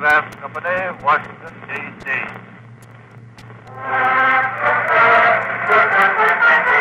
Washington, D.C.